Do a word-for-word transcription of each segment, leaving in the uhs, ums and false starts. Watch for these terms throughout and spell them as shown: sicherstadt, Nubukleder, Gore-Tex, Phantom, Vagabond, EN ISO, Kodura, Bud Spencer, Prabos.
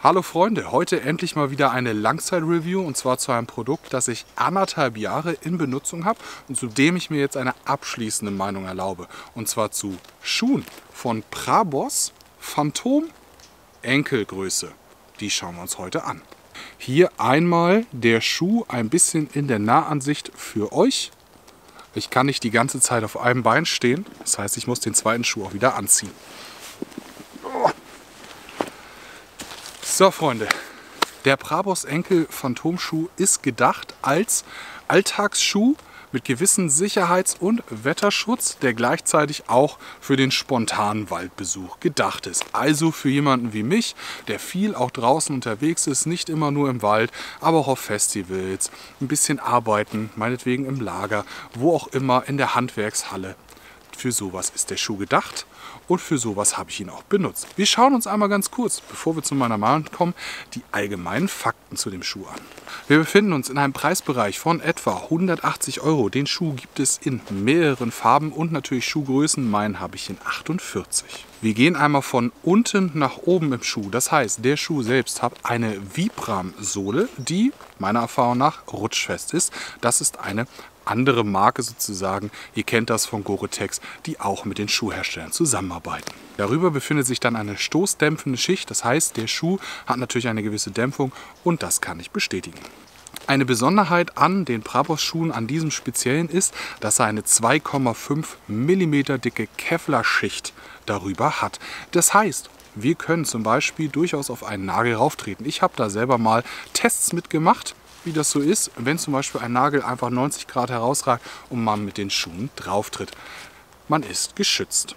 Hallo Freunde, heute endlich mal wieder eine Langzeit-Review und zwar zu einem Produkt, das ich anderthalb Jahre in Benutzung habe und zu dem ich mir jetzt eine abschließende Meinung erlaube. Und zwar zu Schuhen von Prabos Phantom Enkelgröße. Die schauen wir uns heute an. Hier einmal der Schuh ein bisschen in der Nahansicht für euch. Ich kann nicht die ganze Zeit auf einem Bein stehen, das heißt, ich muss den zweiten Schuh auch wieder anziehen. So Freunde, der Prabos Enkel Phantomschuh ist gedacht als Alltagsschuh mit gewissem Sicherheits- und Wetterschutz, der gleichzeitig auch für den spontanen Waldbesuch gedacht ist. Also für jemanden wie mich, der viel auch draußen unterwegs ist, nicht immer nur im Wald, aber auch auf Festivals, ein bisschen arbeiten, meinetwegen im Lager, wo auch immer, in der Handwerkshalle. Für sowas ist der Schuh gedacht und für sowas habe ich ihn auch benutzt. Wir schauen uns einmal ganz kurz, bevor wir zu meiner Meinung kommen, die allgemeinen Fakten zu dem Schuh an. Wir befinden uns in einem Preisbereich von etwa hundertachtzig Euro. Den Schuh gibt es in mehreren Farben und natürlich Schuhgrößen. Meinen habe ich in achtundvierzig. Wir gehen einmal von unten nach oben im Schuh. Das heißt, der Schuh selbst hat eine Vibram-Sohle, die meiner Erfahrung nach rutschfest ist. Das ist eine andere Marke sozusagen, ihr kennt das von Gore-Tex, die auch mit den Schuhherstellern zusammenarbeiten. Darüber befindet sich dann eine stoßdämpfende Schicht, das heißt, der Schuh hat natürlich eine gewisse Dämpfung und das kann ich bestätigen. Eine Besonderheit an den Prabos-Schuhen, an diesem speziellen, ist, dass er eine zwei Komma fünf Millimeter dicke Kevlar-Schicht darüber hat. Das heißt, wir können zum Beispiel durchaus auf einen Nagel rauftreten. Ich habe da selber mal Tests mitgemacht, wie das so ist, wenn zum Beispiel ein Nagel einfach neunzig Grad herausragt und man mit den Schuhen drauf tritt. Man ist geschützt.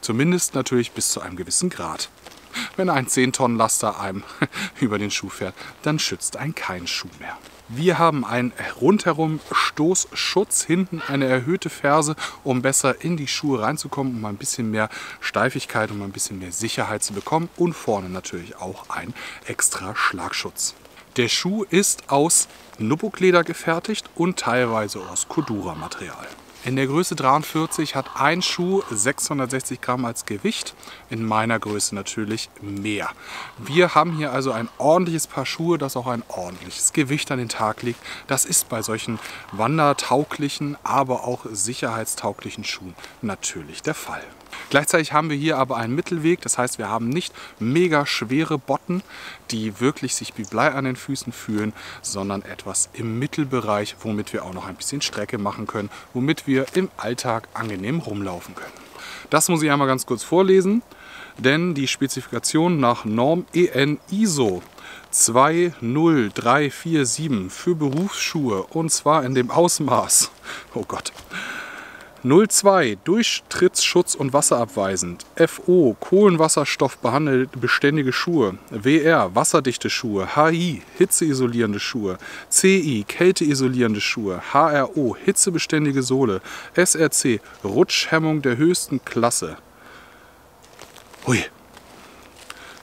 Zumindest natürlich bis zu einem gewissen Grad. Wenn ein zehn Tonnen Laster einem über den Schuh fährt, dann schützt einen kein Schuh mehr. Wir haben einen rundherum Stoßschutz, hinten eine erhöhte Ferse, um besser in die Schuhe reinzukommen, um ein bisschen mehr Steifigkeit und um ein bisschen mehr Sicherheit zu bekommen. Und vorne natürlich auch ein extra Schlagschutz. Der Schuh ist aus Nubukleder gefertigt und teilweise aus Kodura-Material. In der Größe dreiundvierzig hat ein Schuh sechshundertsechzig Gramm als Gewicht, in meiner Größe natürlich mehr. Wir haben hier also ein ordentliches Paar Schuhe, das auch ein ordentliches Gewicht an den Tag legt. Das ist bei solchen wandertauglichen, aber auch sicherheitstauglichen Schuhen natürlich der Fall. Gleichzeitig haben wir hier aber einen Mittelweg, das heißt, wir haben nicht mega schwere Botten, die wirklich sich wie Blei an den Füßen fühlen, sondern etwas im Mittelbereich, womit wir auch noch ein bisschen Strecke machen können, womit wir im Alltag angenehm rumlaufen können. Das muss ich einmal ganz kurz vorlesen, denn die Spezifikation nach Norm E N I S O zwei null drei vier sieben für Berufsschuhe, und zwar in dem Ausmaß, oh Gott, null Komma zwei Durchtrittsschutz und wasserabweisend, F O Kohlenwasserstoffbeständige Schuhe, W R wasserdichte Schuhe, H I hitzeisolierende Schuhe, C I kälteisolierende Schuhe, H R O hitzebeständige Sohle, S R C Rutschhemmung der höchsten Klasse. Hui.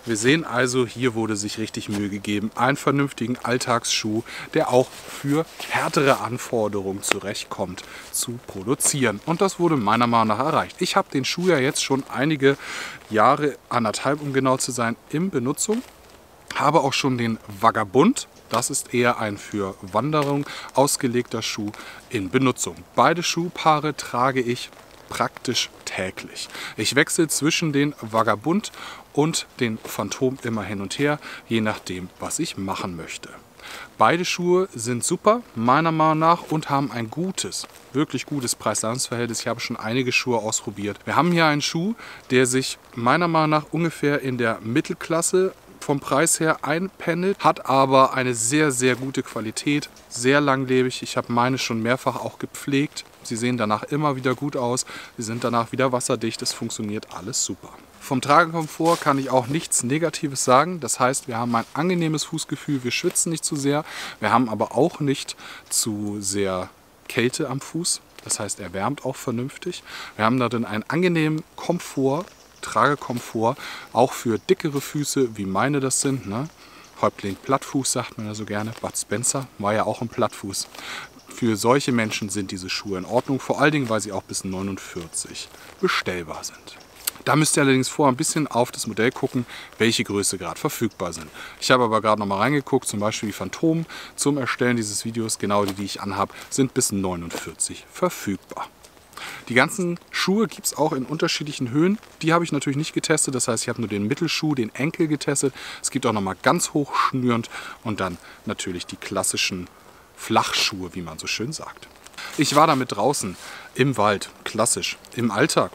Wir sehen also, hier wurde sich richtig Mühe gegeben, einen vernünftigen Alltagsschuh, der auch für härtere Anforderungen zurechtkommt, zu produzieren. Und das wurde meiner Meinung nach erreicht. Ich habe den Schuh ja jetzt schon einige Jahre, anderthalb um genau zu sein, in Benutzung. Habe auch schon den Vagabond, das ist eher ein für Wanderung ausgelegter Schuh, in Benutzung. Beide Schuhpaare trage ich praktisch täglich. Ich wechsle zwischen den Vagabond und den Phantom immer hin und her, je nachdem, was ich machen möchte. Beide Schuhe sind super, meiner Meinung nach, und haben ein gutes, wirklich gutes Preis-Leistungs-Verhältnis. Ich habe schon einige Schuhe ausprobiert. Wir haben hier einen Schuh, der sich meiner Meinung nach ungefähr in der Mittelklasse vom Preis her einpendelt, hat aber eine sehr, sehr gute Qualität, sehr langlebig. Ich habe meine schon mehrfach auch gepflegt. Sie sehen danach immer wieder gut aus, sie sind danach wieder wasserdicht, es funktioniert alles super. Vom Tragekomfort kann ich auch nichts Negatives sagen, das heißt, wir haben ein angenehmes Fußgefühl, wir schwitzen nicht zu sehr, wir haben aber auch nicht zu sehr Kälte am Fuß, das heißt, er wärmt auch vernünftig. Wir haben darin einen angenehmen Komfort, Tragekomfort, auch für dickere Füße, wie meine das sind, ne? Häuptling Plattfuß sagt man ja so gerne, Bud Spencer war ja auch ein Plattfuß. Für solche Menschen sind diese Schuhe in Ordnung, vor allen Dingen, weil sie auch bis neunundvierzig bestellbar sind. Da müsst ihr allerdings vorher ein bisschen auf das Modell gucken, welche Größe gerade verfügbar sind. Ich habe aber gerade noch mal reingeguckt, zum Beispiel die Phantom zum Erstellen dieses Videos, genau die, die ich anhabe, sind bis neunundvierzig verfügbar. Die ganzen Schuhe gibt es auch in unterschiedlichen Höhen. Die habe ich natürlich nicht getestet, das heißt, ich habe nur den Mittelschuh, den Enkel getestet. Es gibt auch nochmal ganz hochschnürend und dann natürlich die klassischen Flachschuhe, wie man so schön sagt. Ich war damit draußen, im Wald, klassisch, im Alltag.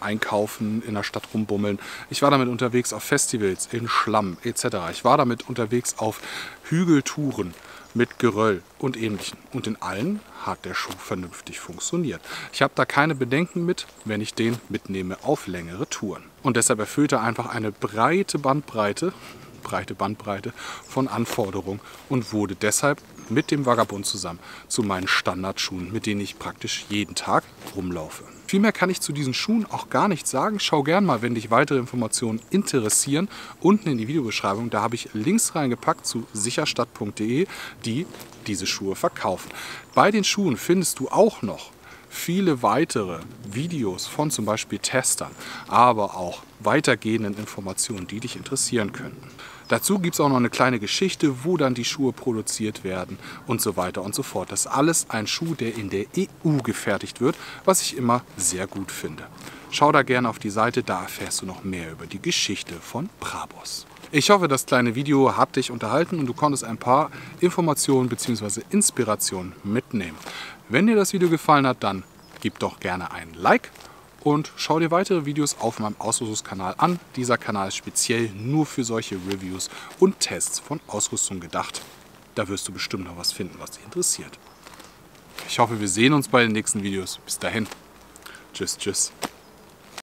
Einkaufen, in der Stadt rumbummeln. Ich war damit unterwegs auf Festivals, in Schlamm et cetera. Ich war damit unterwegs auf Hügeltouren mit Geröll und Ähnlichem. Und in allen hat der Schuh vernünftig funktioniert. Ich habe da keine Bedenken mit, wenn ich den mitnehme auf längere Touren. Und deshalb erfüllt er einfach eine breite Bandbreite, breite Bandbreite von Anforderungen und wurde deshalb mit dem Vagabond zusammen zu meinen Standardschuhen, mit denen ich praktisch jeden Tag rumlaufe. Viel mehr kann ich zu diesen Schuhen auch gar nicht sagen. Schau gerne mal, wenn dich weitere Informationen interessieren, unten in die Videobeschreibung. Da habe ich Links reingepackt zu sicherstadt punkt de, die diese Schuhe verkaufen. Bei den Schuhen findest du auch noch viele weitere Videos von zum Beispiel Testern, aber auch weitergehenden Informationen, die dich interessieren könnten. Dazu gibt es auch noch eine kleine Geschichte, wo dann die Schuhe produziert werden und so weiter und so fort. Das ist alles ein Schuh, der in der E U gefertigt wird, was ich immer sehr gut finde. Schau da gerne auf die Seite, da erfährst du noch mehr über die Geschichte von Prabos. Ich hoffe, das kleine Video hat dich unterhalten und du konntest ein paar Informationen bzw. Inspirationen mitnehmen. Wenn dir das Video gefallen hat, dann gib doch gerne ein Like und schau dir weitere Videos auf meinem Ausrüstungskanal an. Dieser Kanal ist speziell nur für solche Reviews und Tests von Ausrüstung gedacht. Da wirst du bestimmt noch was finden, was dich interessiert. Ich hoffe, wir sehen uns bei den nächsten Videos. Bis dahin. Tschüss, tschüss.